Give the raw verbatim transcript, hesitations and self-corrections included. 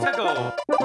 to go.